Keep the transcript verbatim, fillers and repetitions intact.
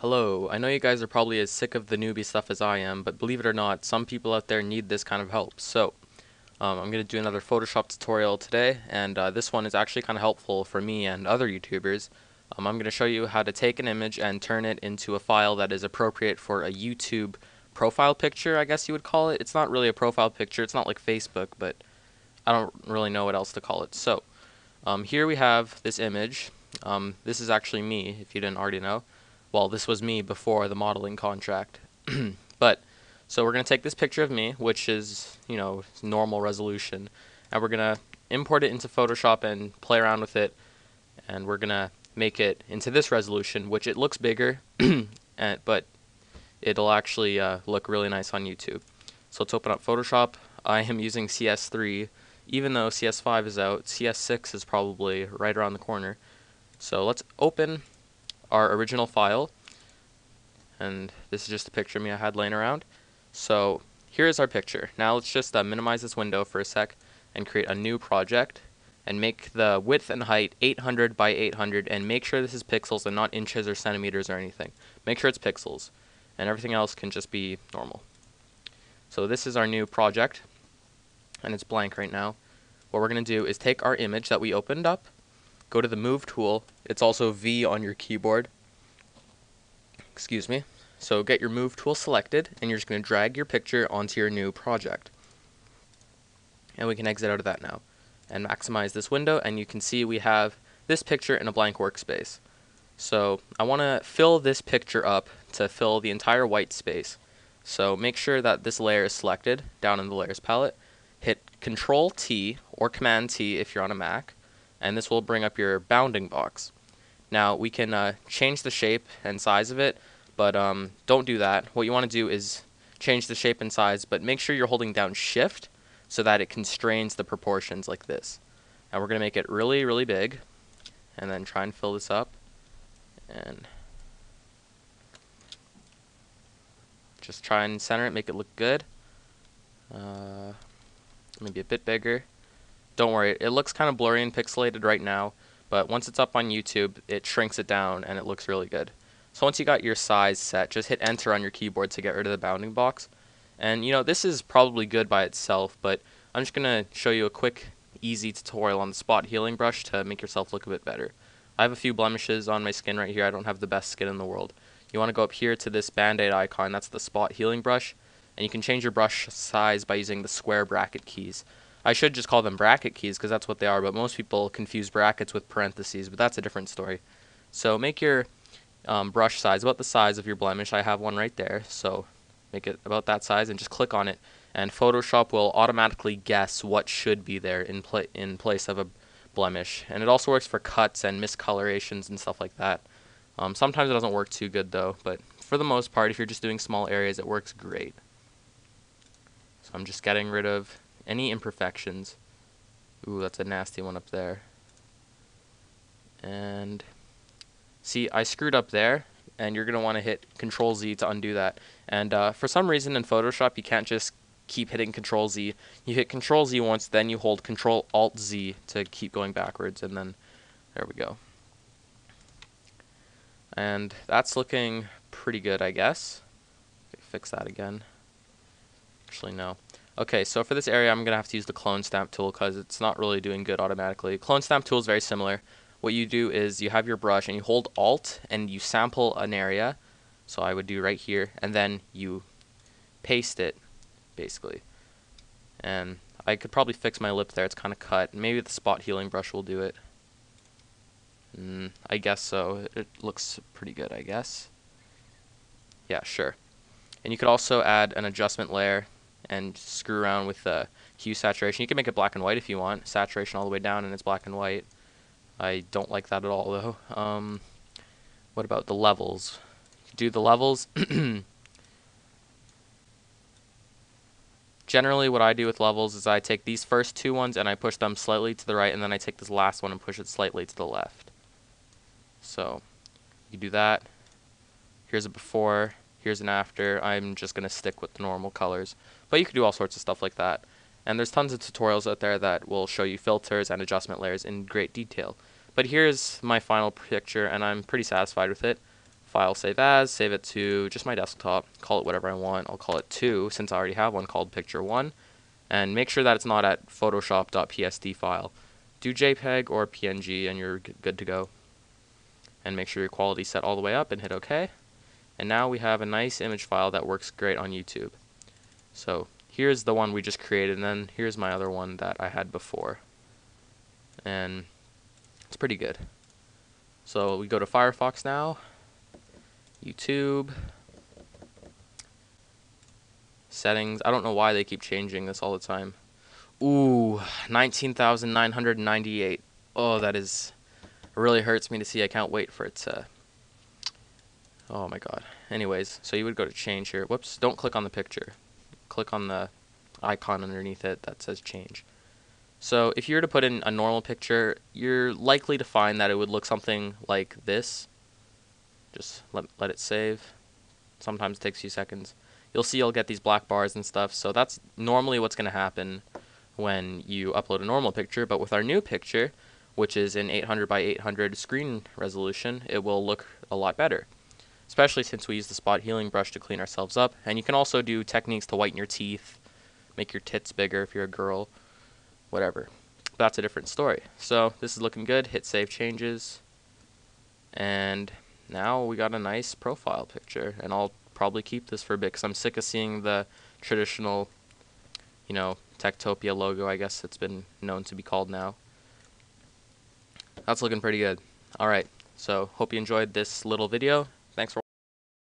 Hello, I know you guys are probably as sick of the newbie stuff as I am, but believe it or not, some people out there need this kind of help. So, um, I'm going to do another Photoshop tutorial today, and uh, this one is actually kind of helpful for me and other YouTubers. Um, I'm going to show you how to take an image and turn it into a file that is appropriate for a YouTube profile picture, I guess you would call it. It's not really a profile picture, it's not like Facebook, but I don't really know what else to call it. So, um, here we have this image. Um, this is actually me, if you didn't already know. Well, this was me before the modeling contract. But, so we're going to take this picture of me, which is, you know, normal resolution, and we're going to import it into Photoshop and play around with it, and we're going to make it into this resolution, which it looks bigger, and, but it'll actually uh, look really nice on YouTube. So let's open up Photoshop. I am using C S three, even though C S five is out, C S six is probably right around the corner. So let's open our original file, and this is just a picture of me I had laying around. So here's our picture. Now let's just uh, minimize this window for a sec and create a new project and make the width and height eight hundred by eight hundred, and make sure this is pixels and not inches or centimeters or anything. Make sure it's pixels, and everything else can just be normal. So this is our new project, and it's blank right now. What we're going to do is take our image that we opened up, go to the Move tool. It's also V on your keyboard. Excuse me. So get your Move tool selected, and you're just going to drag your picture onto your new project. And we can exit out of that now and maximize this window, and you can see we have this picture in a blank workspace. So I want to fill this picture up to fill the entire white space. So make sure that this layer is selected down in the Layers palette. Hit Control T or Command T if you're on a Mac, and this will bring up your bounding box. Now we can uh, change the shape and size of it, but um, don't do that. What you want to do is change the shape and size, but make sure you're holding down Shift so that it constrains the proportions like this. And we're going to make it really, really big, and then try and fill this up, and just try and center it, make it look good. Uh, maybe a bit bigger. Don't worry, it looks kind of blurry and pixelated right now, but once it's up on YouTube, it shrinks it down and it looks really good. So once you got your size set, just hit enter on your keyboard to get rid of the bounding box. And you know, this is probably good by itself, but I'm just gonna show you a quick, easy tutorial on the Spot Healing Brush to make yourself look a bit better. I have a few blemishes on my skin right here. I don't have the best skin in the world. You wanna go up here to this Band-Aid icon, that's the Spot Healing Brush, and you can change your brush size by using the square bracket keys. I should just call them bracket keys because that's what they are, but most people confuse brackets with parentheses, but that's a different story. So make your um, brush size about the size of your blemish. I have one right there, so make it about that size and just click on it, and Photoshop will automatically guess what should be there in, pla in place of a blemish. And it also works for cuts and miscolorations and stuff like that. Um, sometimes it doesn't work too good though, but for the most part, if you're just doing small areas, it works great. So I'm just getting rid of any imperfections. Ooh, that's a nasty one up there. And see, I screwed up there, and you're going to want to hit Control Z to undo that. And uh, for some reason in Photoshop, you can't just keep hitting Control Z. You hit Control Z once, then you hold Control Alt Z to keep going backwards, and then there we go. And that's looking pretty good, I guess. Fix that again. Actually, no. Okay, so for this area, I'm going to have to use the clone stamp tool because it's not really doing good automatically. Clone stamp tool is very similar. What you do is you have your brush and you hold Alt and you sample an area. So I would do right here, and then you paste it, basically. And I could probably fix my lip there. It's kind of cut. Maybe the Spot Healing Brush will do it. Mm, I guess so. It looks pretty good, I guess. Yeah, sure. And you could also add an adjustment layer and screw around with the uh, hue saturation. You can make it black and white if you want. Saturation all the way down, and it's black and white. I don't like that at all, though. Um, what about the levels? Do the levels. Generally, what I do with levels is I take these first two ones and I push them slightly to the right, and then I take this last one and push it slightly to the left. So you do that. Here's a before. Here's an after. I'm just going to stick with the normal colors, but you could do all sorts of stuff like that. And there's tons of tutorials out there that will show you filters and adjustment layers in great detail. But here's my final picture, and I'm pretty satisfied with it. File, save as, save it to just my desktop, call it whatever I want. I'll call it two, since I already have one called picture one, and make sure that it's not at photoshop.psd file. Do JPEG or P N G and you're good to go. And make sure your quality's set all the way up and hit OK. And now we have a nice image file that works great on YouTube. So here's the one we just created, and then here's my other one that I had before. And it's pretty good. So we go to Firefox now. YouTube, settings. I don't know why they keep changing this all the time. Ooh, nineteen thousand nine hundred ninety-eight. Oh, that is, it really hurts me to see. I can't wait for it to, oh my god. Anyways, so you would go to change here. Whoops, don't click on the picture. Click on the icon underneath it that says change. So if you were to put in a normal picture, you're likely to find that it would look something like this. Just let, let it save. Sometimes it takes a few seconds. You'll see you'll get these black bars and stuff, so that's normally what's going to happen when you upload a normal picture. But with our new picture, which is in eight hundred by eight hundred screen resolution, it will look a lot better, especially since we use the spot healing brush to clean ourselves up. And you can also do techniques to whiten your teeth, make your tits bigger if you're a girl, whatever. But that's a different story. So this is looking good. Hit save changes, and now we got a nice profile picture, and I'll probably keep this for a bit because I'm sick of seeing the traditional, you know, Techtopia logo, I guess it's been known to be called now. That's looking pretty good. Alright, so hope you enjoyed this little video. Thanks for watching.